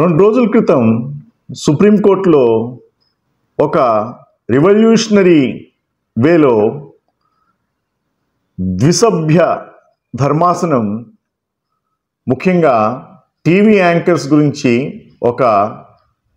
రెండు రోజుల క్రితం సుప్రీం కోర్టులో ఒక రివల్యూషనరీ వేలో ద్విసభ్య ధర్మాసనం ముఖ్యంగా టీవీ యాంకర్స్ గురించి ఒక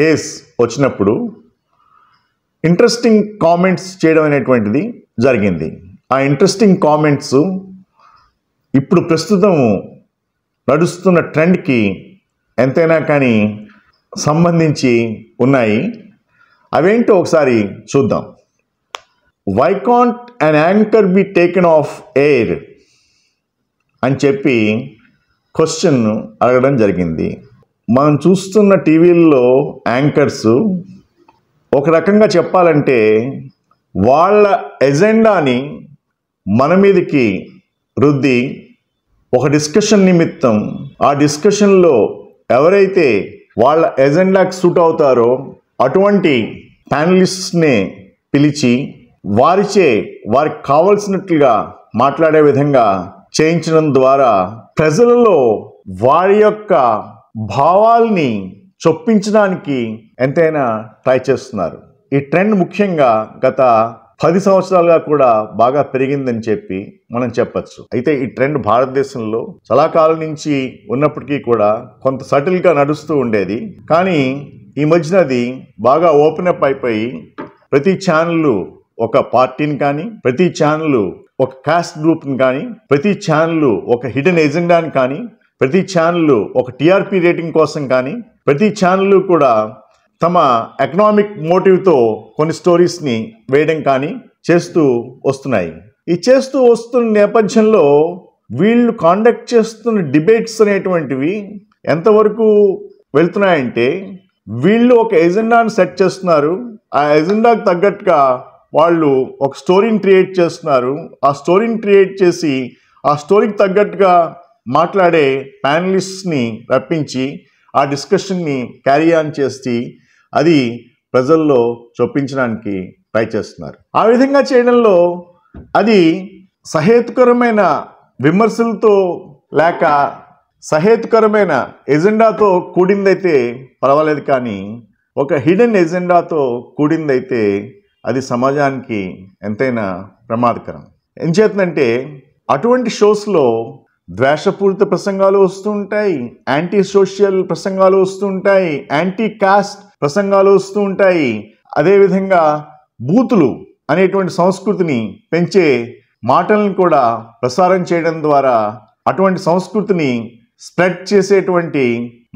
కేస్ వచ్చినప్పుడు ఇంట్రెస్టింగ్ కామెంట్స్ చేయడం అనేటువంటిది జరిగింది. ఆ ఇంట్రెస్టింగ్ కామెంట్స్ ఇప్పుడు ప్రస్తుతం నడుస్తున్న ట్రెండ్కి ఎంతైనా కానీ సంబంధించి ఉన్నాయి. అవేంటో ఒకసారి చూద్దాం. Why can't an anchor be taken off air? అని చెప్పి క్వశ్చన్ అడగడం జరిగింది. మనం చూస్తున్న టీవీల్లో యాంకర్స్ ఒక రకంగా చెప్పాలంటే వాళ్ళ ఎజెండాని మన మీదకి రుద్ది ఒక డిస్కషన్ నిమిత్తం ఆ డిస్కషన్లో ఎవరైతే వాళ్ళ ఎజెండాకి సూట్ అవుతారో అటువంటి ప్యానలిస్ట్స్నే పిలిచి వారిచే వారికి కావాల్సినట్లుగా మాట్లాడే విధంగా చేయించడం ద్వారా ప్రజలలో వారి యొక్క భావాల్ని చొప్పించడానికి ఎంతైనా ట్రై చేస్తున్నారు. ఈ ట్రెండ్ ముఖ్యంగా గత 10 సంవత్సరాలుగా కూడా బాగా పెరిగిందని చెప్పి మనం చెప్పచ్చు. అయితే ఈ ట్రెండ్ భారతదేశంలో చాలా కాలం నుంచి ఉన్నప్పటికీ కూడా కొంత సటిల్గా నడుస్తూ ఉండేది. కానీ ఈ మధ్యన అది బాగా ఓపెన్ అప్ అయిపోయి ప్రతి ఛానల్ ఒక పార్టీని కానీ, ప్రతి ఛానల్ ఒక కాస్ట్ గ్రూప్ని కానీ, ప్రతి ఛానల్ ఒక హిడెన్ ఎజెండాని కానీ, ప్రతి ఛానల్ ఒక టీఆర్పీ రేటింగ్ కోసం కానీ, ప్రతి ఛానల్ కూడా తమ ఎకనామిక్ మోటివ్తో కొన్ని స్టోరీస్ని వేయడం కానీ చేస్తూ వస్తున్నాయి. ఈ చేస్తూ వస్తున్న నేపథ్యంలో వీళ్ళు కాండక్ట్ చేస్తున్న డిబేట్స్ అనేటువంటివి ఎంతవరకు వెళ్తున్నాయంటే వీళ్ళు ఒక ఎజెండాను సెట్ చేస్తున్నారు, ఆ ఎజెండాకు తగ్గట్టుగా వాళ్ళు ఒక స్టోరీని క్రియేట్ చేస్తున్నారు, ఆ స్టోరీని క్రియేట్ చేసి ఆ స్టోరీకి తగ్గట్టుగా మాట్లాడే ప్యానలిస్ట్ని రప్పించి ఆ డిస్కషన్ని క్యారీ ఆన్ చేసి అది ప్రజల్లో చొప్పించడానికి ట్రై చేస్తున్నారు. ఆ విధంగా చేయడంలో అది సహేతుకరమైన విమర్శలతో లేక సహేతుకరమైన ఎజెండాతో కూడిందైతే పర్వాలేదు, కానీ ఒక హిడెన్ ఎజెండాతో కూడిందైతే అది సమాజానికి ఎంతైనా ప్రమాదకరం. ఎంచేతంటే అటువంటి షోస్లో ద్వేషపూరిత ప్రసంగాలు వస్తుంటాయి, యాంటీ సోషల్ ప్రసంగాలు వస్తుంటాయి, యాంటీ కాస్ట్ ప్రసంగాలు వస్తూ ఉంటాయి. అదేవిధంగా బూతులు అనేటువంటి సంస్కృతిని పెంచే మాటలను కూడా ప్రసారం చేయడం ద్వారా అటువంటి సంస్కృతిని స్ప్రెడ్ చేసేటువంటి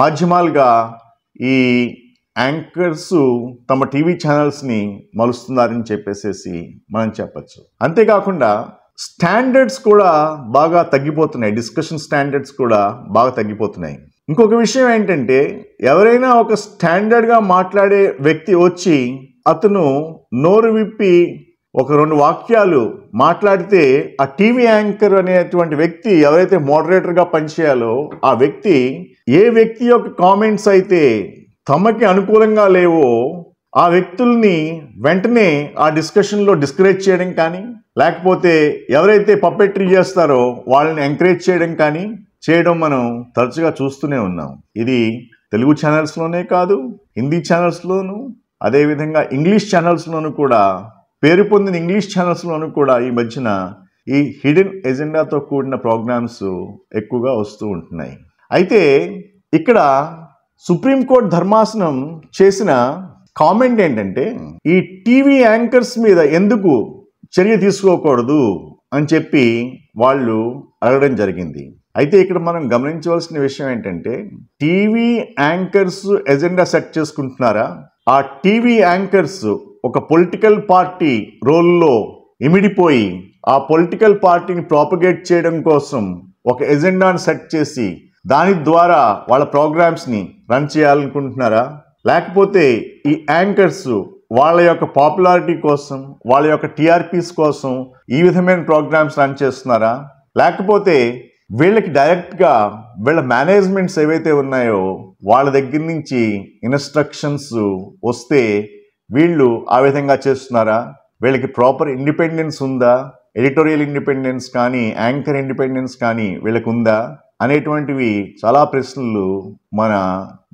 మాధ్యమాలుగా ఈ యాంకర్స్ తమ టీవీ ఛానల్స్ని మలుస్తున్నారని చెప్పేసేసి మనం చెప్పచ్చు. అంతేకాకుండా స్టాండర్డ్స్ కూడా బాగా తగ్గిపోతున్నాయి, డిస్కషన్ స్టాండర్డ్స్ కూడా బాగా తగ్గిపోతున్నాయి. ఇంకొక విషయం ఏంటంటే ఎవరైనా ఒక స్టాండర్డ్గా మాట్లాడే వ్యక్తి వచ్చి అతను నోరు విప్పి ఒక 2 వాక్యాలు మాట్లాడితే ఆ టీవీ యాంకర్ అనేటువంటి వ్యక్తి ఎవరైతే మోడరేటర్గా పనిచేయాలో ఆ వ్యక్తి ఏ వ్యక్తి యొక్క కామెంట్స్ అయితే తమకి అనుకూలంగా లేవో ఆ వ్యక్తుల్ని వెంటనే ఆ డిస్కషన్లో డిస్కరేజ్ చేయడం కానీ, లేకపోతే ఎవరైతే పప్పెట్రీ చేస్తారో వాళ్ళని ఎంకరేజ్ చేయడం కానీ చేయడం మనం తరచుగా చూస్తూనే ఉన్నాం. ఇది తెలుగు ఛానల్స్లోనే కాదు, హిందీ ఛానల్స్లోను, అదేవిధంగా ఇంగ్లీష్ ఛానల్స్లోనూ కూడా, పేరు పొందిన ఇంగ్లీష్ ఛానల్స్లోనూ కూడా ఈ మధ్యన ఈ హిడెన్ ఎజెండాతో కూడిన ప్రోగ్రామ్స్ ఎక్కువగా వస్తూ ఉంటున్నాయి. అయితే ఇక్కడ సుప్రీంకోర్టు ధర్మాసనం చేసిన కామెంట్ ఏంటంటే ఈ టీవీ యాంకర్స్ మీద ఎందుకు చర్య తీసుకోకూడదు అని చెప్పి వాళ్ళు అడగడం జరిగింది. అయితే ఇక్కడ మనం గమనించవలసిన విషయం ఏంటంటే టీవీ యాంకర్స్ ఎజెండా సెట్ చేసుకుంటున్నారా, ఆ టీవీ యాంకర్స్ ఒక పొలిటికల్ పార్టీ రోల్లో ఇమిడిపోయి ఆ పొలిటికల్ పార్టీని ప్రాపగేట్ చేయడం కోసం ఒక ఎజెండాను సెట్ చేసి దాని ద్వారా వాళ్ళ ప్రోగ్రామ్స్ని రన్ చేయాలనుకుంటున్నారా, లేకపోతే ఈ యాంకర్స్ వాళ్ళ యొక్క పాపులారిటీ కోసం, వాళ్ళ యొక్క టీఆర్పీస్ కోసం ఈ విధమైన ప్రోగ్రామ్స్ రన్ చేస్తున్నారా, లేకపోతే వీళ్ళకి డైరెక్ట్గా వీళ్ళ మేనేజ్మెంట్స్ ఏవైతే ఉన్నాయో వాళ్ళ దగ్గర నుంచి ఇన్స్ట్రక్షన్స్ వస్తే వీళ్ళు ఆ విధంగా చేస్తున్నారా, వీళ్ళకి ప్రాపర్ ఇండిపెండెన్స్ ఉందా, ఎడిటోరియల్ ఇండిపెండెన్స్ కానీ యాంకర్ ఇండిపెండెన్స్ కానీ వీళ్ళకి ఉందా, అనేటువంటివి చాలా ప్రశ్నలు మన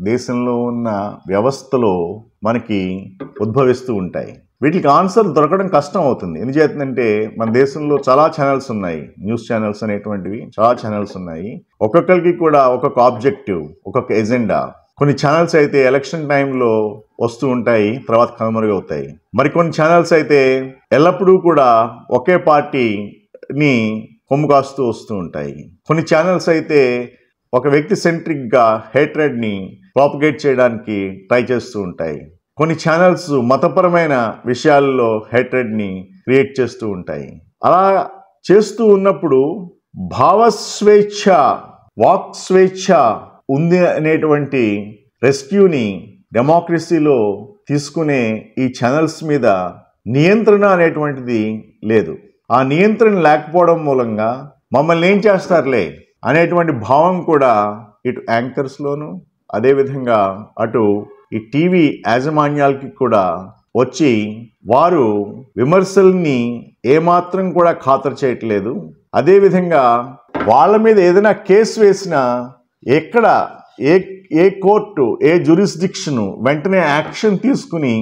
దేశంలో ఉన్న వ్యవస్థలో మనకి ఉద్భవిస్తూ ఉంటాయి. వీటికి ఆన్సర్ దొరకడం కష్టం అవుతుంది. ఎందుచేతంటే మన దేశంలో చాలా ఛానల్స్ ఉన్నాయి, న్యూస్ ఛానల్స్ అనేటువంటివి చాలా ఛానల్స్ ఉన్నాయి. ఒక్కొక్కరికి కూడా ఒక్కొక్క ఆబ్జెక్టివ్, ఒక్కొక్క ఎజెండా. కొన్ని ఛానల్స్ అయితే ఎలక్షన్ టైంలో వస్తూ ఉంటాయి, తర్వాత కనుమరుగవుతాయి. మరికొన్ని ఛానల్స్ అయితే ఎల్లప్పుడూ కూడా ఒకే పార్టీని కొమ్ము కాస్తూ వస్తూ ఉంటాయి. కొన్ని ఛానల్స్ అయితే ఒక వ్యక్తి సెంట్రిక్గా హేట్రెడ్ని ప్రాపగేట్ చేయడానికి ట్రై చేస్తూ ఉంటాయి. కొన్ని ఛానల్స్ మతపరమైన విషయాల్లో హేట్రెడ్ని క్రియేట్ చేస్తూ ఉంటాయి. అలా చేస్తూ ఉన్నప్పుడు భావస్వేచ్ఛ, వాక్ స్వేచ్ఛ ఉంది అనేటువంటి రెస్క్యూని డెమోక్రసీలో తీసుకునే ఈ ఛానల్స్ మీద నియంత్రణ అనేటువంటిది లేదు. ఆ నియంత్రణ లేకపోవడం మూలంగా మమ్మల్ని ఏం చేస్తారులే అనేటువంటి భావం కూడా ఇటు యాంకర్స్లోను, అదేవిధంగా అటు ఈ టీవీ యాజమాన్యాలకి కూడా వచ్చి వారు విమర్శల్ని ఏమాత్రం కూడా ఖాతరు చేయట్లేదు. అదేవిధంగా వాళ్ళ మీద ఏదైనా కేసు వేసినా ఎక్కడ ఏ కోర్టు, ఏ జ్యూరిస్డిక్షను వెంటనే యాక్షన్ తీసుకుని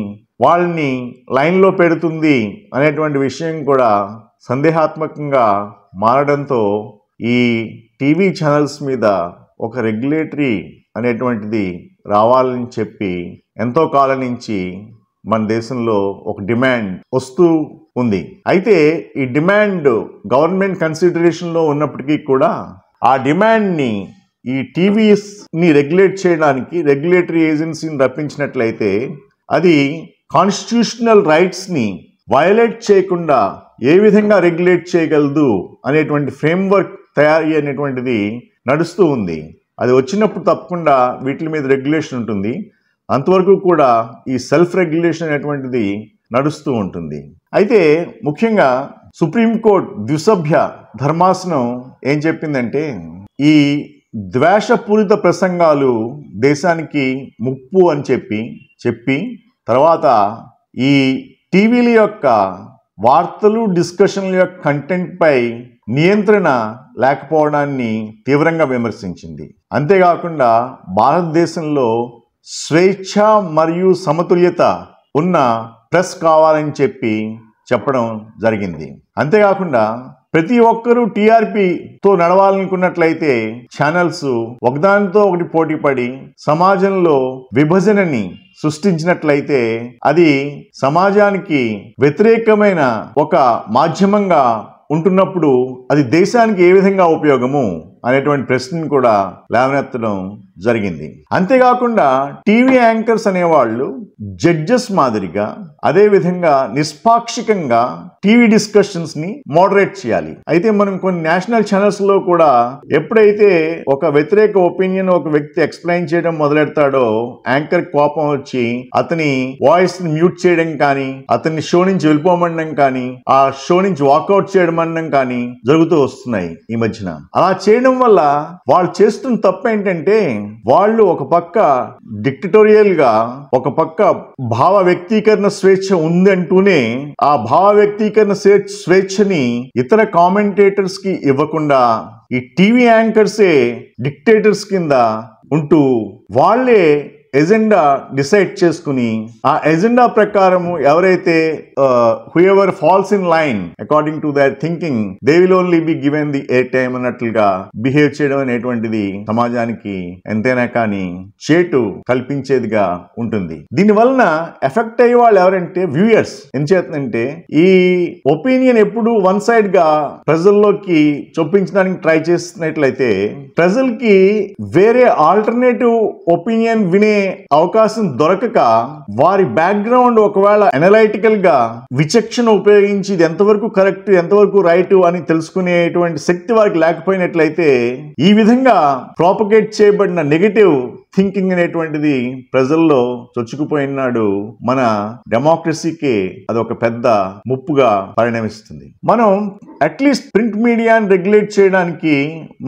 వాళ్ళని లైన్లో పెడుతుంది అనేటువంటి విషయం కూడా సందేహాత్మకంగా మారడంతో ఈ టీవీ ఛానల్స్ మీద ఒక రెగ్యులేటరీ అనేటువంటిది రావాలని చెప్పి ఎంతో కాలం నుంచి మన దేశంలో ఒక డిమాండ్ వస్తూ ఉంది. అయితే ఈ డిమాండ్ గవర్నమెంట్ కన్సిడరేషన్లో ఉన్నప్పటికీ కూడా ఆ డిమాండ్ని ఈ టీవీస్ని రెగ్యులేట్ చేయడానికి రెగ్యులేటరీ ఏజెన్సీని రప్పించినట్లయితే అది కాన్స్టిట్యూషనల్ రైట్స్ని వయలేట్ చేయకుండా ఏ విధంగా రెగ్యులేట్ చేయగలదు అనేటువంటి ఫ్రేమ్వర్క్ తయారీ అనేటువంటిది నడుస్తూ ఉంది. అది వచ్చినప్పుడు తప్పకుండా వీటి మీద రెగ్యులేషన్ ఉంటుంది. అంతవరకు కూడా ఈ సెల్ఫ్ రెగ్యులేషన్ అనేటువంటిది నడుస్తూ ఉంటుంది. అయితే ముఖ్యంగా సుప్రీంకోర్టు ద్విసభ్య ధర్మాసనం ఏం చెప్పిందంటే, ఈ ద్వేషపూరిత ప్రసంగాలు దేశానికి ముప్పు అని చెప్పి తర్వాత ఈ టీవీల యొక్క వార్తలు, డిస్కషన్ల యొక్క కంటెంట్పై నియంత్రణ లేకపోవడాన్ని తీవ్రంగా విమర్శించింది. అంతేకాకుండా భారతదేశంలో స్వేచ్ఛ మరియు సమతుల్యత ఉన్న ప్రెస్ కావాలని చెప్పడం జరిగింది. అంతేకాకుండా ప్రతి ఒక్కరూ టీఆర్పీతో నడవాలనుకున్నట్లయితే ఛానల్స్ ఒకదానితో ఒకటి పోటీపడి సమాజంలో విభజనని సృష్టించినట్లయితే అది సమాజానికి వ్యతిరేకమైన ఒక మాధ్యమంగా ఉంటున్నప్పుడు అది దేశానికి ఏ విధంగా ఉపయోగము అనేటువంటి ప్రశ్నను కూడా లేవనెత్తడం జరిగింది. అంతేకాకుండా టీవీ యాంకర్స్ అనేవాళ్ళు జడ్జెస్ మాదిరిగా, అదేవిధంగా నిష్పాక్షికంగా టీవీ డిస్కషన్స్ని మోడరేట్ చేయాలి. అయితే మనం కొన్ని నేషనల్ ఛానల్స్లో కూడా ఎప్పుడైతే ఒక వ్యతిరేక ఒపీనియన్ ఒక వ్యక్తి ఎక్స్ప్లెయిన్ చేయడం మొదలెడతాడో యాంకర్ కోపం వచ్చి అతని వాయిస్ని మ్యూట్ చేయడం కానీ, అతన్ని షో నుంచి వెళ్ళిపోమనడం కానీ, ఆ షో నుంచి వాకౌట్ చేయడం అనడం కానీ జరుగుతూ వస్తున్నాయి ఈ మధ్యన. అలా చేయడం వల్ల వాళ్ళు చేస్తున్న తప్పు ఏంటంటే, వాళ్ళు ఒక పక్క డిక్టటోరియల్ గా, ఒక పక్క భావ వ్యక్తీకరణ స్వేచ్ఛ ఉంది అంటూనే ఆ భావ వ్యక్తీకరణ స్వేచ్ఛని ఇతర కామెంటేటర్స్ కి ఇవ్వకుండా ఈ టీవీ యాంకర్సే డిక్టేటర్స్ కింద ఉంటూ వాళ్ళే ఎజెండా డిసైడ్ చేసుకుని ఆ ఎజెండా ప్రకారము ఎవరైతే whoever falls in line according to their thinking they will only be given the air time అన్నట్లుగా బిహేవ్ చేయడం అనేటువంటిది సమాజానికి ఎంతైనా కానీ చేటు కల్పించేదిగా ఉంటుంది. దీని వలన ఎఫెక్ట్ అయ్యే వాళ్ళు ఎవరంటే వ్యూయర్స్. ఎందుచేతంటే ఈ ఒపీనియన్ ఎప్పుడు వన్ సైడ్ గా ప్రజల్లోకి చొప్పించడానికి ట్రై చేసినట్లయితే ప్రజలకి వేరే ఆల్టర్నేటివ్ ఒపీనియన్ వినే అవకాశం దొరకక వారి బ్యాక్గ్రౌండ్ ఒకవేళ అనలైటికల్ గా విచక్షణ ఉపయోగించి ఇది ఎంతవరకు కరెక్ట్, ఎంతవరకు రైట్ అని తెలుసుకునేటువంటి శక్తి వారికి లేకపోయినట్లయితే ఈ విధంగా ప్రాపగేట్ చేయబడిన నెగటివ్ థింకింగ్ అనేటువంటిది ప్రజల్లో చొచ్చుకుపోయినాడు మన డెమోక్రసీకి అదొక పెద్ద ముప్పుగా పరిణమిస్తుంది. మనం అట్లీస్ట్ ప్రింట్ మీడియాని రెగ్యులేట్ చేయడానికి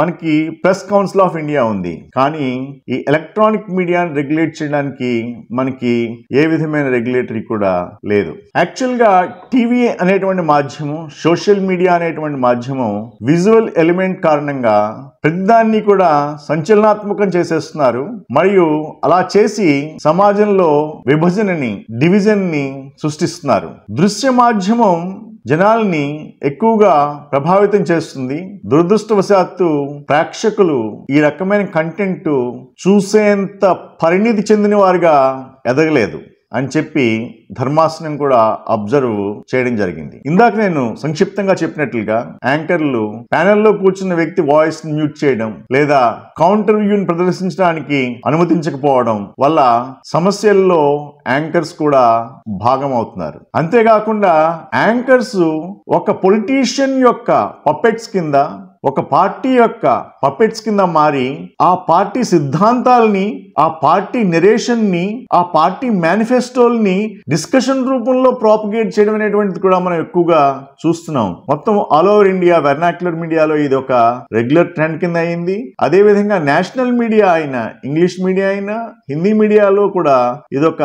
మనకి ప్రెస్ కౌన్సిల్ ఆఫ్ ఇండియా ఉంది, కానీ ఈ ఎలక్ట్రానిక్ మీడియాని రెగ్యులేట్ చేయడానికి మనకి ఏ విధమైన రెగ్యులేటరీ కూడా లేదు. యాక్చువల్గా టీవీ అనేటువంటి మాధ్యమం, సోషల్ మీడియా అనేటువంటి మాధ్యమం విజువల్ ఎలిమెంట్ కారణంగా పెద్దాన్ని కూడా సంచలనాత్మకం చేసేస్తున్నారు మరియు అలా చేసి సమాజంలో విభజనని డివిజన్ ని సృష్టిస్తున్నారు దృశ్య మాధ్యమం జనాల్ని ఎక్కువగా ప్రభావితం చేస్తుంది దురదృష్టవశాత్తు ప్రేక్షకులు ఈ రకమైన కంటెంట్ చూసేంత పరిణితి చెందిన వారిగా ఎదగలేదు అని చెప్పి ధర్మాసనం కూడా అబ్జర్వ్ చేయడం జరిగింది ఇందాక నేను సంక్షిప్తంగా చెప్పినట్లుగా యాంకర్లు ప్యానెల్లో కూర్చున్న వ్యక్తి వాయిస్ ని మ్యూట్ చేయడం లేదా కౌంటర్ వ్యూని ప్రదర్శించడానికి అనుమతించకపోవడం వల్ల సమస్యల్లో యాంకర్స్ కూడా భాగం అవుతున్నారు అంతేకాకుండా యాంకర్స్ ఒక పొలిటీషియన్ యొక్క పప్పెట్స్ కింద ఒక పార్టీ యొక్క పప్పెట్స్ కింద మారి ఆ పార్టీ సిద్ధాంతాలని ఆ పార్టీ నెరేషన్ ని ఆ పార్టీ మేనిఫెస్టోల్ని డిస్కషన్ రూపంలో ప్రాపగేట్ చేయడం అనేటువంటిది కూడా మనం ఎక్కువగా చూస్తున్నాం మొత్తం ఆల్ ఓవర్ ఇండియా వెర్నాక్యులర్ మీడియాలో ఇది ఒక రెగ్యులర్ ట్రెండ్ కింద అయింది అదేవిధంగా నేషనల్ మీడియా అయినా ఇంగ్లీష్ మీడియా అయినా హిందీ మీడియాలో కూడా ఇదొక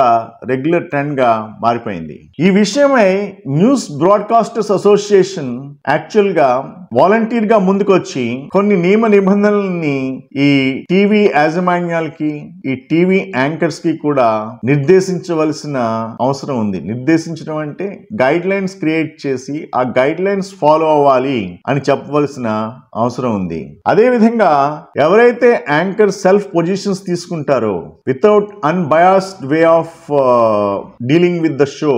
రెగ్యులర్ ట్రెండ్ గా మారిపోయింది ఈ విషయమై న్యూస్ బ్రాడ్కాస్టర్స్ అసోసియేషన్ యాక్చువల్ గా వాలంటీర్ గా ముందుకు వచ్చి కొన్ని నియమ నిబంధనల్ని ఈ టీవీ యాజమాన్యాలకి ఈ టీవీ యాంకర్స్ కి కూడా నిర్దేశించవలసిన అవసరం ఉంది నిర్దేశించడం అంటే గైడ్ లైన్స్ క్రియేట్ చేసి ఆ గైడ్ లైన్స్ ఫాలో అవ్వాలి అని చెప్పవలసిన అవసరం ఉంది అదేవిధంగా ఎవరైతే యాంకర్ సెల్ఫ్ పొజిషన్స్ తీసుకుంటారో without unbiased way of dealing with the show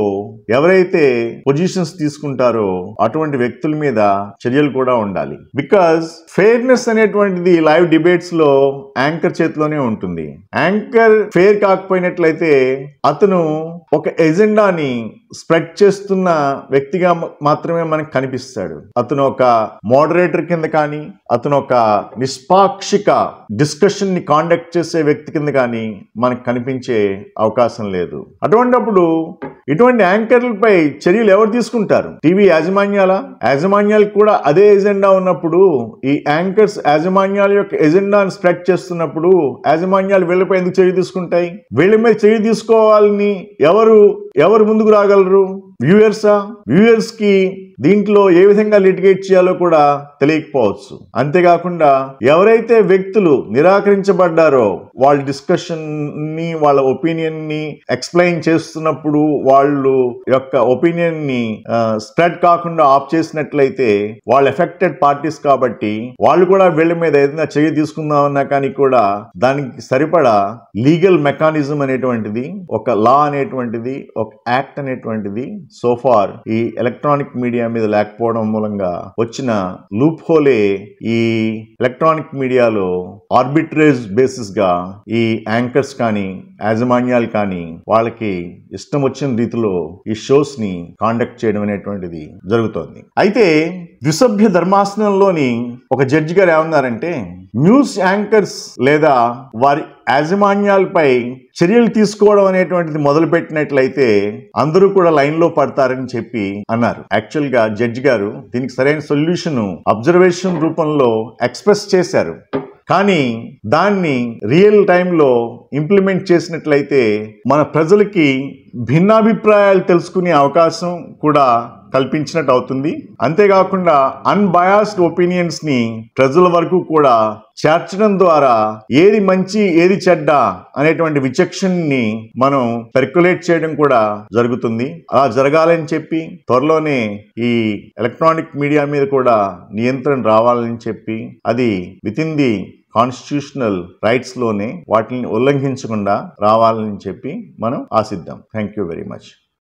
ఎవరైతే పొజిషన్స్ తీసుకుంటారో అటువంటి వ్యక్తుల మీద చర్యలు కూడా ఉండాలి బికాజ్ ఫెయిర్నెస్ అనేటువంటిది లైవ్ డిబేట్స్ లో యాంకర్ చేతిలోనే ఉంటుంది యాంకర్ ఫెయిర్ కాకపోయినట్లయితే అతను ఒక ఎజెండాని స్ప్రెడ్ చేస్తున్న వ్యక్తిగా మాత్రమే మనకు కనిపిస్తాడు అతను ఒక మోడరేటర్ కింద కానీ అతను ఒక నిష్పాక్షిక డిస్కషన్ ని కాండక్ట్ చేసే వ్యక్తి కింద కానీ మనకు కనిపించే అవకాశం లేదు అటువంటిప్పుడు ఇటువంటి యాంకర్లపై చర్యలు ఎవరు తీసుకుంటారు టీవీ యాజమాన్యాలకు కూడా అదే ఎజెండా ఉన్నప్పుడు ఈ యాంకర్స్ యాజమాన్యాల యొక్క ఎజెండాను స్ప్రెడ్ చేస్తున్నప్పుడు యాజమాన్యాలు వీళ్ళపై ఎందుకు చర్య తీసుకుంటాయి వీళ్ళ మీద చర్య తీసుకోవాలని ఎవరు ముందుకు రాగలరు వ్యూయర్సా వ్యూయర్స్ కి దీంట్లో ఏ విధంగా లిటిగేట్ చేయాలో కూడా తెలియకపోవచ్చు అంతేకాకుండా ఎవరైతే వ్యక్తులు నిరాకరించబడ్డారో వాళ్ళ డిస్కషన్ ని వాళ్ళ ఒపీనియన్ ని ఎక్స్ప్లెయిన్ చేస్తున్నప్పుడు వాళ్ళు యొక్క ఒపీనియన్ ని స్ప్రెడ్ కాకుండా ఆఫ్ చేసినట్లయితే వాళ్ళు ఎఫెక్టెడ్ పార్టీస్ కాబట్టి వాళ్ళు కూడా వీళ్ళ మీద ఏదైనా చర్య తీసుకుందామన్నా కానీ కూడా దానికి సరిపడా లీగల్ మెకానిజం అనేటువంటిది ఒక లా అనేటువంటిది ఒక యాక్ట్ అనేటువంటిది సో ఫార్ ఈ ఎలక్ట్రానిక్ మీడియా మీద లేకపోవడం మూలంగా వచ్చిన లూప్ హోలే ఈ ఎలక్ట్రానిక్ మీడియాలో ఆర్బిట్రేజ్ బేసిస్ గా ఈ యాంకర్స్ కానీ యాజమాన్యాలు కానీ వాళ్ళకి ఇష్టం వచ్చిన రీతిలో ఈ షోస్ ని కాండక్ట్ చేయడం అనేటువంటిది జరుగుతోంది అయితే ద్విసభ్య ధర్మాసనంలోని ఒక జడ్జి గారు ఏమన్నారంటే న్యూస్ యాంకర్స్ లేదా వారి యాజమాన్యాలపై చర్యలు తీసుకోవడం అనేటువంటిది మొదలు పెట్టినట్లయితే అందరూ కూడా లైన్ లో పడతారని చెప్పి అన్నారు యాక్చువల్ గా జడ్జి గారు దీనికి సరైన సొల్యూషన్ అబ్జర్వేషన్ రూపంలో ఎక్స్ప్రెస్ చేశారు కానీ దాన్ని రియల్ టైంలో ఇంప్లిమెంట్ చేసినట్లయితే మన ప్రజలకి భిన్నాభిప్రాయాలు తెలుసుకునే అవకాశం కూడా కల్పించినట్టు అవుతుంది అంతేకాకుండా అన్బయాస్డ్ ఒపీనియన్స్ ని ప్రజల వరకు కూడా చేర్చడం ద్వారా ఏది మంచి ఏది చెడ్డ అనేటువంటి విచక్షణని మనం పెర్కులేట్ చేయడం కూడా జరుగుతుంది అలా జరగాలని చెప్పి త్వరలోనే ఈ ఎలక్ట్రానిక్ మీడియా మీద కూడా నియంత్రణ రావాలని చెప్పి అది within the constitutional rights లోనే వాటిని ఉల్లంఘించకుండా రావాలని చెప్పి మనం ఆశిద్దాం థ్యాంక్ యూ వెరీ మచ్